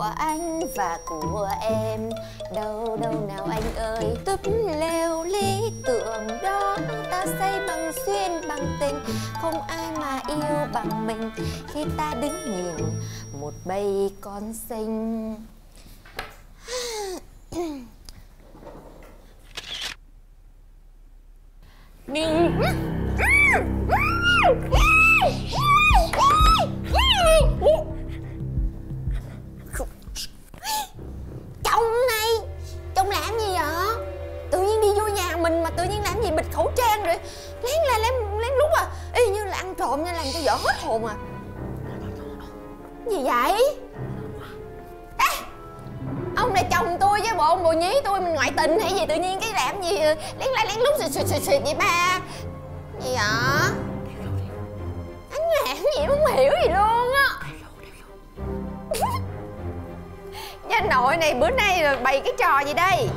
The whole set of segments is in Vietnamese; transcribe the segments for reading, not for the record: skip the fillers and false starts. của anh và của em. Đâu đâu nào anh ơi, túp lều lý tưởng đó ta xây bằng duyên bằng tình, không ai mà yêu bằng mình khi ta đứng nhìn một bầy con xinh. Nhưng chồng này, chồng làm gì vậy? Tự nhiên đi vô nhà mình mà tự nhiên làm gì bịch khẩu trang rồi lén lút à, y như là ăn trộm nha, làm cho vợ hết hồn à. Gì vậy? Ê, ông là chồng tôi với bộ ông bồ nhí tôi, mình ngoại tình hay gì tự nhiên cái làm gì lén lút xịt vậy ba? Gì vậy? Anh làm gì không hiểu gì luôn á. Nhà nội này bữa nay là bày cái trò gì đây?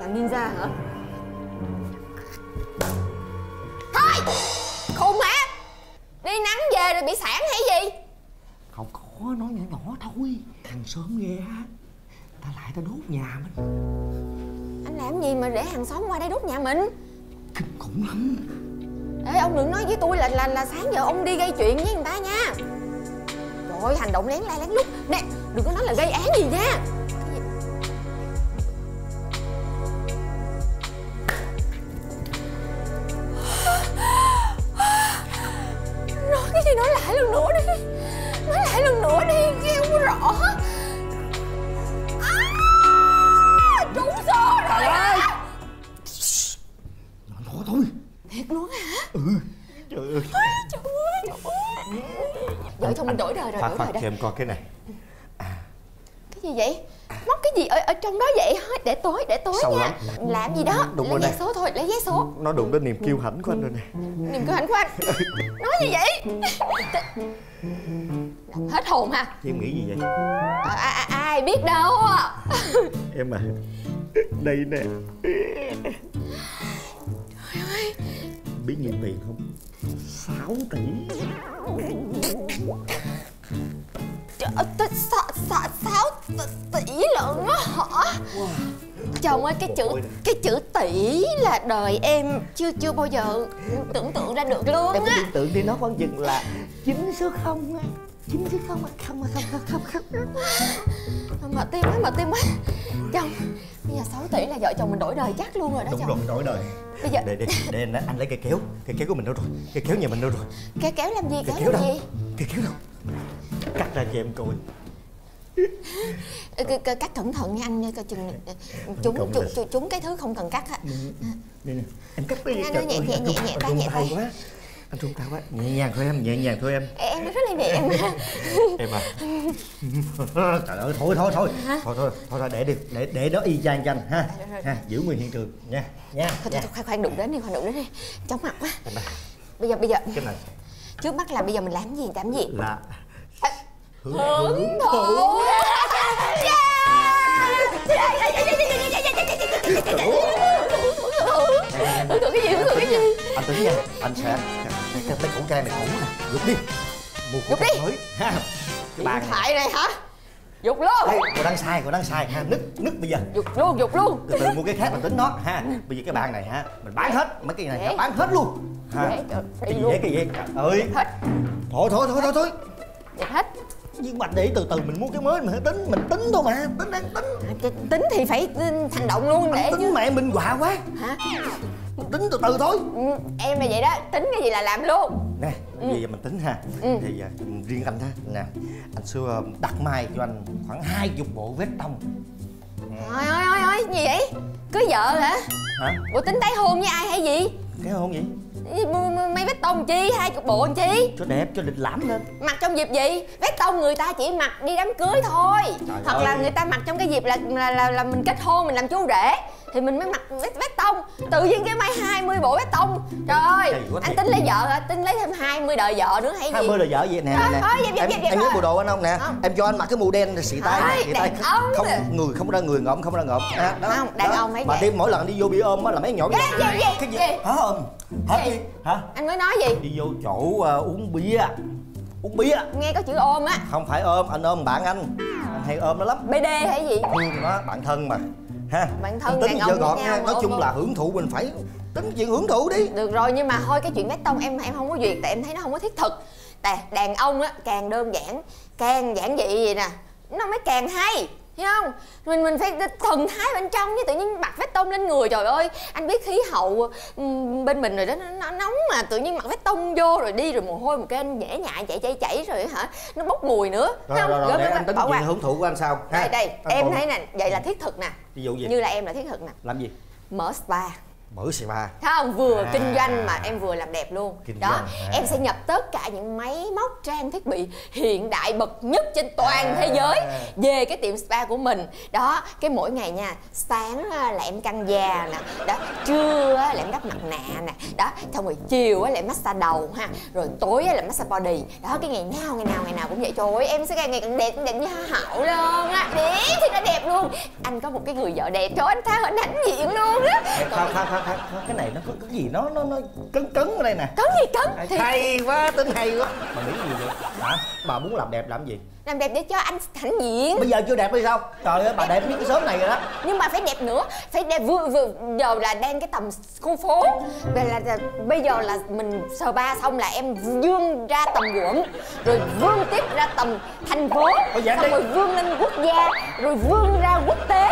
Làm ninja hả? Thôi khùng hả? Đi nắng về rồi bị sản hay gì? Không có, nói nhỏ nhỏ thôi. Hàng xóm nghe á, ta lại ta đốt nhà mình. Anh làm gì mà để hàng xóm qua đây đốt nhà mình? Kinh khủng lắm. Ê, ông đừng nói với tôi là sáng giờ ông đi gây chuyện với người ta nha. Trời ơi, hành động lén la lén lút nè, đừng có nói là gây án gì nha. Em coi cái này. Cái gì vậy? Móc cái gì ở trong đó vậy? Để tối, sâu nha. Làm gì đó? Đúng lấy vé số thôi, lấy vé số. Nó đụng đến niềm kiêu hãnh của anh rồi nè. Niềm kiêu hãnh của anh? Nói gì vậy? Hết hồn ha. Em nghĩ gì vậy? Ai biết đâu. Em à, đây nè. Trời ơi, biết nhiêu tiền không? 6 tỷ. Tôi sợ 6 tỷ lận á hả? Chồng ơi, cái chữ tỷ là đời em chưa bao giờ tưởng tượng ra được luôn á. Tưởng tượng thì nó vẫn dừng là 9 số 0 á, 9 số 0 á, không. Mà tim quá. Chồng, bây giờ 6 tỷ là vợ chồng mình đổi đời chắc luôn rồi đó. Đúng chồng. Đúng rồi, đổi đời. Bây giờ để anh lấy cây kéo của mình đâu rồi? Cây kéo nhà mình đâu rồi? Cây kéo làm gì? Cây kéo đâu? Cắt ra cho em coi. Cắt cẩn thận nha anh, chừng chúng cái thứ không cần cắt á. Em cắt đi. Nhẹ tay. Anh run tay quá. Nhẹ nhàng thôi em. Em rất là nhẹ em. Em à. Trời ơi, thôi để đó y chang chanh ha. Giữ nguyên hiện trường nha. Khoan đụng đến đi. Chóng mặt quá. Bây giờ. Trước mắt là bây giờ mình làm gì? Là hưởng thụ. Hưởng thụ cái gì? Anh tính nha, anh sẽ cái khẩu trang này khủng nè, dục đi. Mới ha, cái bàn thoại này hả? Dục luôn. Cô đang sai ha, nứt bây giờ. Dục luôn. Từ từ mua cái khác mình tính nó ha. Bây giờ cái bàn này ha, mình bán hết mấy cái này, bán hết luôn. Cái gì? Ơi. Thôi. Vậy hết. Nhưng mà để từ từ mình mua cái mới mình tính, thôi mà, tính. Tính thì phải hành động luôn để chứ. Tính mẹ mình quạ quá. Hả? Tính từ từ thôi. Em là vậy đó, tính cái gì là làm luôn. Nè, bây giờ mình tính ha. Thì riêng anh ha, nè, anh sẽ đặt mai cho anh khoảng 20 bộ vest tông. Ôi, gì vậy? Cưới vợ hả? Hả? Bộ tính tái hôn với ai hay gì? Cái hôn gì? Mấy vest tông chi, 20 bộ làm chi? Cho đẹp, cho lịch lãm lên. Mặc trong dịp gì? Vest tông người ta chỉ mặc đi đám cưới thôi. Trời Hoặc ơi. Là người ta mặc trong cái dịp là mình kết hôn, mình làm chú rể thì mình mới mặc vest tông. Tự nhiên cái may 20 bộ vest tông. Trời ơi, anh tính lấy vợ hả? Tính lấy thêm 20 đời vợ nữa hay gì? 20 đời vợ vậy nè. Thôi, em nhớ bộ đồ anh không nè? Không. Em cho anh mặc cái màu đen xị tay nè, không người không ra người, ngộm không ra ngộm. Không, đàn ông phải. Mà thêm mỗi lần đi vô bị ôm á là mấy nhỏ. Cái gì? Hả? Anh mới nói gì? Đi vô chỗ uống bia uống bia. Nghe có chữ ôm á. Không phải ôm, anh ôm bạn anh hay ôm nó lắm. BD hay gì? Đó, bạn thân mà. Ha. Bạn thân tính giờ gọn nha, nói chung là hưởng thụ mình phải tính chuyện hưởng thụ đi. Được rồi, nhưng mà thôi cái chuyện bét tông em không có duyệt, tại em thấy nó không có thiết thực. Tại đàn ông á càng đơn giản, càng giản dị vậy nè, nó mới càng hay. Hiểu không? Mình phải thần thái bên trong chứ tự nhiên mặc vest tông lên người, trời ơi. Anh biết khí hậu bên mình rồi đó, nó nóng mà tự nhiên mặc vest tông vô rồi đi rồi mồ hôi một cái anh dễ nhại chảy rồi hả? Nó bốc mùi nữa. Rồi, không? Rồi để anh tính chuyện hưởng thụ của anh sao? Đây đây, em thấy nè, vậy là thiết thực nè. Ví dụ gì? Như là em là thiết thực nè. Làm gì? Mở spa. Mở spa. Thấy không? Vừa kinh doanh mà em vừa làm đẹp luôn. Kinh đó, em sẽ nhập tất cả những máy móc trang thiết bị hiện đại bậc nhất trên toàn thế giới về cái tiệm spa của mình. Đó, cái mỗi ngày nha, sáng là em căng da nè, đó, trưa là em đắp mặt nạ nè, đó, xong rồi chiều là em massage đầu ha, rồi tối là massage body. Đó, cái ngày nào cũng vậy. Trời ơi, em sẽ ngày càng đẹp như Hậu luôn á. Đẹp thì nó đẹp luôn. Anh có một cái người vợ đẹp, trời ơi, anh tha hình ảnh diện luôn á. Cái này nó có cái gì nó cấn ở đây nè. Cấn gì cấn? Thì... hay quá, tính hay quá. Bà nghĩ gì vậy? Hả? Bà muốn làm đẹp làm gì? Làm đẹp để cho anh hãnh diện. Bây giờ chưa đẹp hay sao? Trời ơi, bà đẹp biết cái sớm này rồi đó. Nhưng mà phải đẹp nữa, phải đẹp vừa giờ là đang cái tầm khu phố. Vậy là bây giờ là mình spa xong là em vươn ra tầm quận, rồi vươn tiếp ra tầm thành phố, xong đi. Rồi vươn lên quốc gia, rồi vươn ra quốc tế,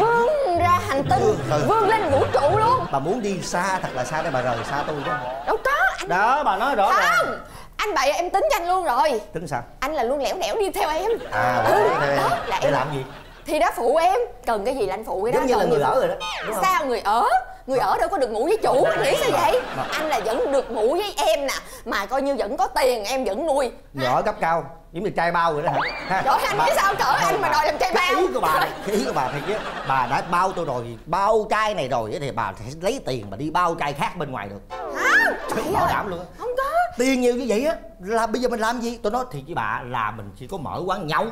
vươn ra hành tinh, vươn lên vũ trụ luôn. Bà muốn đi xa thật là xa để bà rời xa tôi chứ. Đâu có. Anh... đó, bà nói rõ ràng. Anh bậy, em tính cho anh luôn rồi. Tính sao? Anh là luôn lẻo đẻo đi theo em. À, đó là em làm gì? Thì đó, phụ em. Cần cái gì là anh phụ cái đó. Giống như là người ở rồi đó. Sao người ở? Người ở đâu có được ngủ với chủ, anh nghĩ sao vậy? Anh là vẫn được ngủ với em nè, mà coi như vẫn có tiền, em vẫn nuôi. Nhỏ gấp cao, giống như trai bao rồi đó hả? Trời ơi, anh biết sao cỡ anh mà đòi làm trai bao. Cái ý của bà thiệt chứ. Bà đã bao tôi rồi, bao trai này rồi thì bà sẽ lấy tiền mà đi bao trai khác bên ngoài được. Không, bảo đảm luôn. Không có. Tiền nhiều như vậy á, là bây giờ mình làm gì? Tôi nói thiệt với bà là mình chỉ có mở quán nhậu.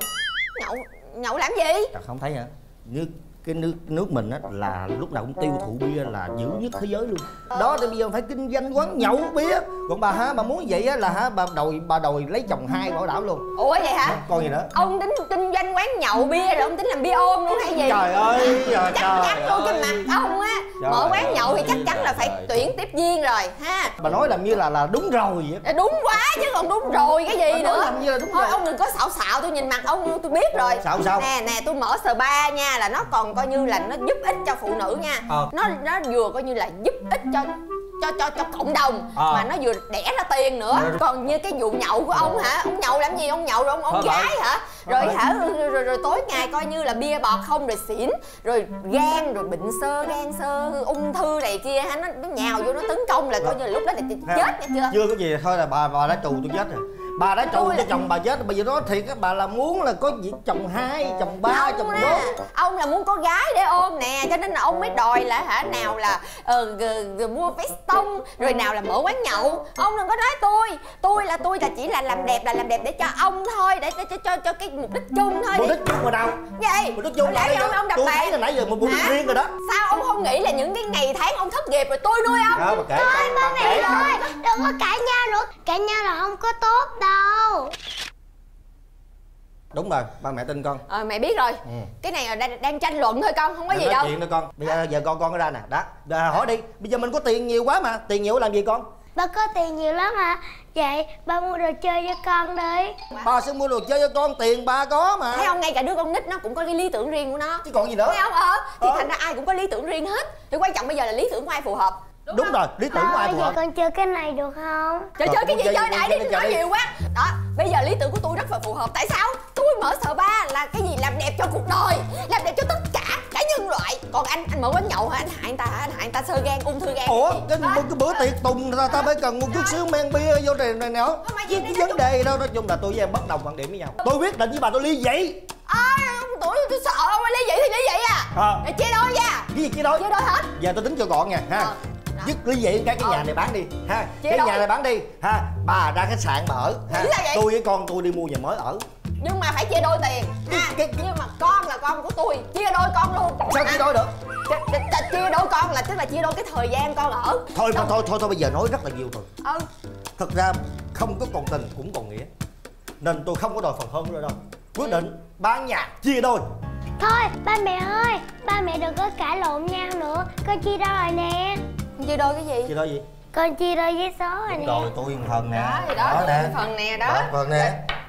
Nhậu làm gì? Trời, không thấy hả? Như cái nước mình á là lúc nào cũng tiêu thụ bia là dữ nhất thế giới luôn. Đó thì bây giờ phải kinh doanh quán nhậu bia. Còn bà hả, bà muốn vậy á là hả, bà đòi lấy chồng hai bảo đảm luôn. Ủa vậy hả? Còn gì nữa? Ông tính kinh doanh quán nhậu bia rồi ông tính làm bia ôm luôn hay gì? Trời ơi, trời, chắc chắn luôn cái mặt ông á. Mở quán nhậu thì chắc chắn là phải tuyển tiếp viên rồi ha. Bà nói làm như là đúng rồi vậy á. Đúng quá chứ còn đúng rồi cái gì nữa. Làm như là đúng rồi. Ông đừng có xạo, tôi nhìn mặt ông tôi biết rồi. Xạo sao? Nè, tôi mở spa nha là nó còn coi như là nó giúp ích cho phụ nữ nha. Nó vừa coi như là giúp ích cho cộng đồng, mà nó vừa đẻ ra tiền nữa. Còn như cái vụ nhậu của ông hả, ông nhậu làm gì? Ông nhậu rồi ông gái hả? Rồi hả, rồi tối ngày coi như là bia bọt không, rồi xỉn, rồi gan, rồi bệnh sơ gan sơ ung thư này kia hả, nó nhào vô nó tấn công là coi như là lúc đó là chết nghe chưa. Chưa có gì thôi là bà đã trù tôi chết rồi. Bà đã trù cho chồng bà chết. Bây giờ đó thiệt á, bà là muốn là có chồng hai, chồng ba, chồng bốn. Ông là muốn có gái để ôm nè, cho nên là ông mới đòi là hả, nào là mua vest tông, rồi nào là mở quán nhậu. Ông đừng có nói tôi là chỉ là làm đẹp, là làm đẹp để cho ông thôi, để cho cái mục đích chung thôi. Mục đích chung ở đâu? Vậy mục đích chung là ông đập bàn. Tôi thấy là nãy giờ một mục đích riêng rồi đó. Sao ông không nghĩ là những cái ngày tháng ông thất nghiệp rồi tôi nuôi ông? Thôi ba mẹ ơi, đừng có cãi nhau nữa, cãi nhau là không có tốt đâu. Đúng rồi, ba mẹ tin con. Mẹ biết rồi. Cái này là đang tranh luận thôi con, không có gì đâu. Chuyện thôi con. Bây giờ con ra nè, đó. Hỏi đi. Bây giờ mình có tiền nhiều quá mà, tiền nhiều làm gì con? Ba có tiền nhiều lắm hả? Vậy ba mua đồ chơi cho con đi. Ba sẽ mua đồ chơi cho con, tiền ba có mà. Thấy không, ngay cả đứa con nít nó cũng có cái lý tưởng riêng của nó. Chứ còn gì nữa. Thấy không? Thì thành ra ai cũng có lý tưởng riêng hết. Thì quan trọng bây giờ là lý tưởng của ai phù hợp. Đúng rồi, lý tưởng của ai phù hợp. Con chơi cái này được không? Chơi cái gì chơi đại đi, nói nhiều quá. Đó, bây giờ lý tưởng của tôi rất là phù hợp. Tại sao? Tôi mở spa là cái gì làm đẹp cho cuộc đời, làm đẹp cho tất cả nhân loại. Còn anh mở quán nhậu hả? Anh hại người ta hả? Anh hại người ta sơ gan, ung thư gan. Ủa, cái bữa tiệc tùng người ta phải cần một chút xíu men bia vô này nữa. Cái vấn đề đó nói chung là tôi với em bất đồng quan điểm với nhau. Tôi quyết định với bà tôi ly dị. Tuổi tôi sợ ông ly dị thì ly dị à? Chia đôi ra. Cái gì chia đôi? Chia đôi hết. Giờ tôi tính cho gọn nha ha. Dứt ly dị cái nhà này bán đi ha. Cái nhà này bán đi ha. Bà ra khách sạn bà ở ha. Tôi với con tôi đi mua nhà mới ở. Nhưng mà phải chia đôi tiền ha. Nhưng mà con là con của tôi, chia đôi con luôn. Sao chia đôi được? Chia đôi con là tức là chia đôi cái thời gian con ở. Thôi mà thôi bây giờ nói rất là nhiều rồi. Thật ra không có còn tình cũng còn nghĩa, nên tôi không có đòi phần hơn nữa đâu. Quyết định bán nhà chia đôi. Thôi ba mẹ ơi, ba mẹ đừng có cãi lộn nhau nữa, con chia đôi rồi nè. Con chia đôi cái gì? Chia đôi gì? Con chia đôi với số rồi nè. Rồi tôi phần nè. Đó, đó, đó, đó, phần nè đó. Đó phần nè.